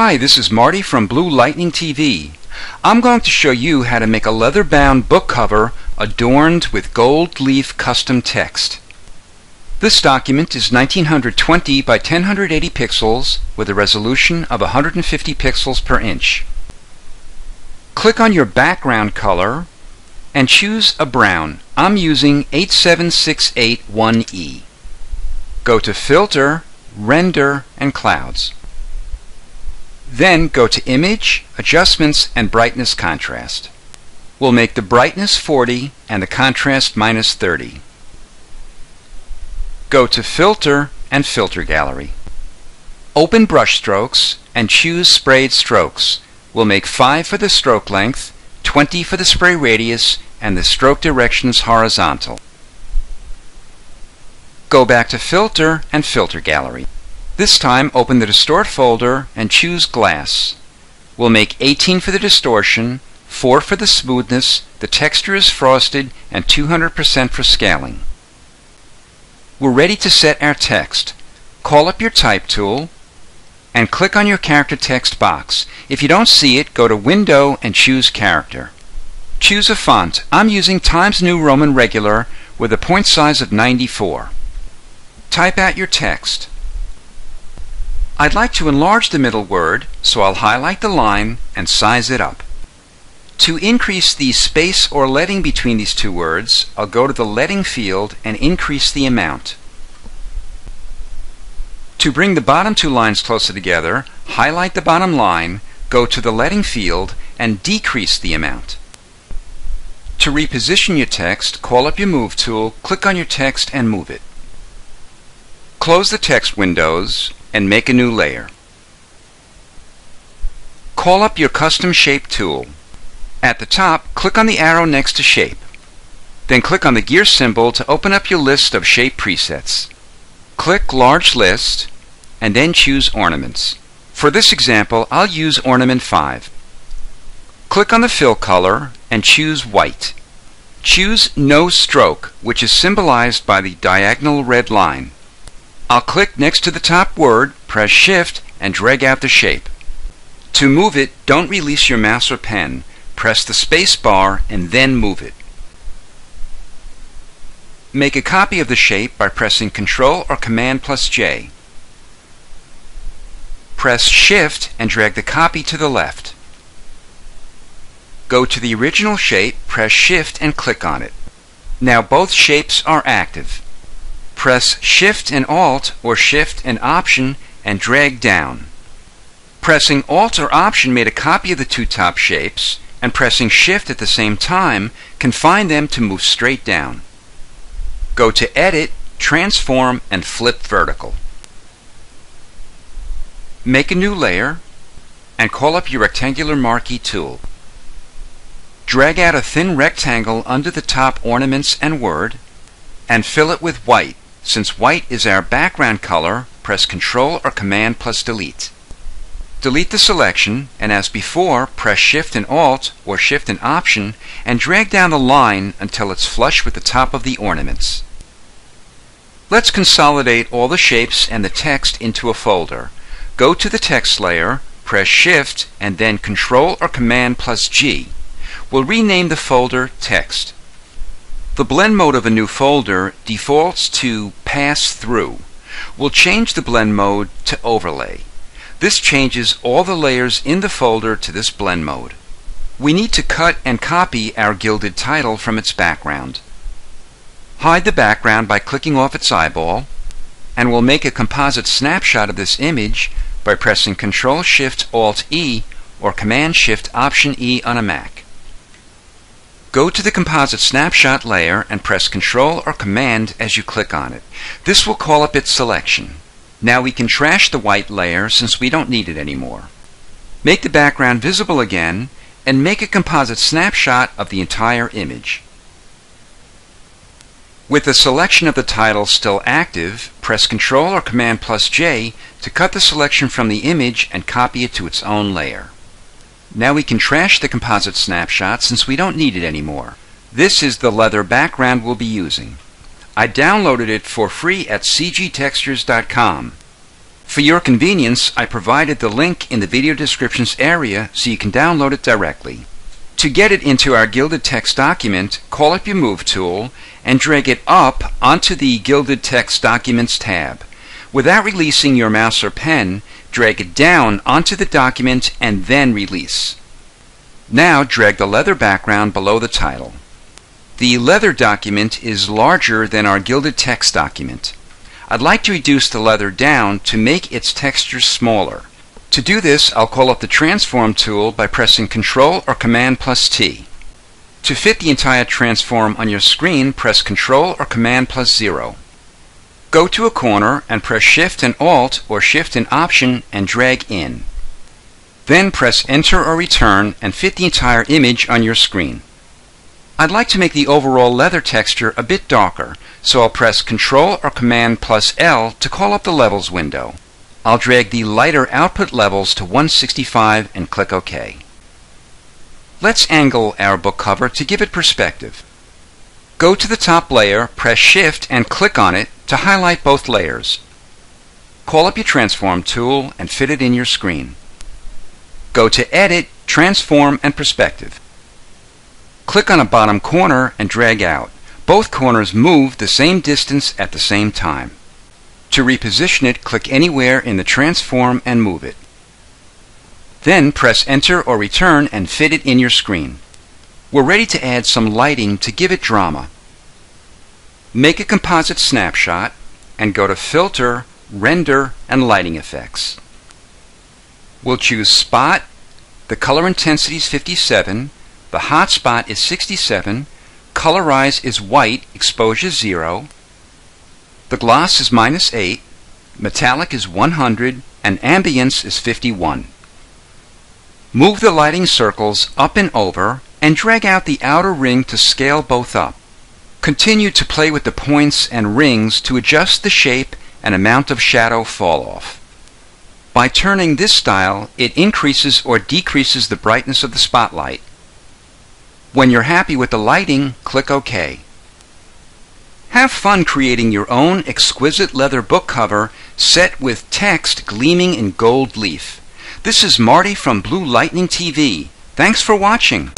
Hi, this is Marty from Blue Lightning TV. I'm going to show you how to make a leather-bound book cover adorned with gold leaf custom text. This document is 1920 by 1080 pixels with a resolution of 150 pixels per inch. Click on your background color and choose a brown. I'm using 87681E. Go to Filter, Render, and Clouds. Then go to Image, Adjustments, and Brightness Contrast. We'll make the brightness 40 and the contrast minus 30. Go to Filter and Filter Gallery. Open Brush Strokes and choose Sprayed Strokes. We'll make 5 for the stroke length, 20 for the spray radius, and the stroke directions horizontal. Go back to Filter and Filter Gallery. This time, open the Distort folder and choose Glass. We'll make 18 for the distortion, 4 for the smoothness, the texture is frosted, and 200% for scaling. We're ready to set our text. Call up your Type tool and click on your Character Text box. If you don't see it, go to Window and choose Character. Choose a font. I'm using Times New Roman Regular with a point size of 94. Type out your text. I'd like to enlarge the middle word, so I'll highlight the line and size it up. To increase the space or letting between these two words, I'll go to the Letting field and increase the amount. To bring the bottom two lines closer together, highlight the bottom line, go to the Letting field, and decrease the amount. To reposition your text, call up your Move tool, click on your text, and move it. Close the text windows and make a new layer. Call up your Custom Shape tool. At the top, click on the arrow next to Shape. Then click on the gear symbol to open up your list of shape presets. Click Large List and then choose Ornaments. For this example, I'll use Ornament 5. Click on the fill color and choose White. Choose No Stroke, which is symbolized by the diagonal red line. I'll click next to the top word, press Shift, and drag out the shape. To move it, don't release your mouse or pen. Press the space bar and then move it. Make a copy of the shape by pressing Ctrl or Command plus J. Press Shift and drag the copy to the left. Go to the original shape, press Shift and click on it. Now both shapes are active. Press Shift and Alt or Shift and Option and drag down. Pressing Alt or Option made a copy of the two top shapes, and pressing Shift at the same time confined them to move straight down. Go to Edit, Transform, and Flip Vertical. Make a new layer and call up your Rectangular Marquee tool. Drag out a thin rectangle under the top ornaments and word and fill it with white. Since white is our background color, press Ctrl or Command plus Delete. Delete the selection, and as before, press Shift and Alt or Shift and Option and drag down the line until it's flush with the top of the ornaments. Let's consolidate all the shapes and the text into a folder. Go to the text layer, press Shift, and then Ctrl or Command plus G. We'll rename the folder Text. The blend mode of a new folder defaults to Pass Through. We'll change the blend mode to Overlay. This changes all the layers in the folder to this blend mode. We need to cut and copy our gilded title from its background. Hide the background by clicking off its eyeball, and we'll make a composite snapshot of this image by pressing Ctrl-Shift-Alt-E or Command-Shift-Option-E on a Mac. Go to the Composite Snapshot layer and press Ctrl or Command as you click on it. This will call up its selection. Now we can trash the white layer since we don't need it anymore. Make the background visible again and make a composite snapshot of the entire image. With the selection of the title still active, press Ctrl or Command plus J to cut the selection from the image and copy it to its own layer. Now we can trash the composite snapshot since we don't need it anymore. This is the leather background we'll be using. I downloaded it for free at cgtextures.com. For your convenience, I provided the link in the video descriptions area so you can download it directly. To get it into our gilded text document, call up your Move tool and drag it up onto the Gilded Text Documents tab. Without releasing your mouse or pen, drag it down onto the document and then release. Now drag the leather background below the title. The leather document is larger than our gilded text document. I'd like to reduce the leather down to make its texture smaller. To do this, I'll call up the Transform tool by pressing Ctrl or Command plus T. To fit the entire transform on your screen, press Ctrl or Command plus 0. Go to a corner and press Shift and Alt or Shift and Option and drag in. Then press Enter or Return and fit the entire image on your screen. I'd like to make the overall leather texture a bit darker, so I'll press Ctrl or Command plus L to call up the Levels window. I'll drag the lighter output levels to 165 and click OK. Let's angle our book cover to give it perspective. Go to the top layer, press Shift and click on it to highlight both layers. Call up your Transform tool and fit it in your screen. Go to Edit, Transform and Perspective. Click on a bottom corner and drag out. Both corners move the same distance at the same time. To reposition it, click anywhere in the transform and move it. Then press Enter or Return and fit it in your screen. We're ready to add some lighting to give it drama. Make a composite snapshot and go to Filter, Render, and Lighting Effects. We'll choose Spot. The color intensity is 57. The hotspot is 67, colorize is white, exposure 0, the gloss is -8, metallic is 100, and ambience is 51. Move the lighting circles up and over and drag out the outer ring to scale both up. Continue to play with the points and rings to adjust the shape and amount of shadow falloff. By turning this style, it increases or decreases the brightness of the spotlight. When you're happy with the lighting, click OK. Have fun creating your own exquisite leather book cover set with text gleaming in gold leaf. This is Marty from Blue Lightning TV. Thanks for watching.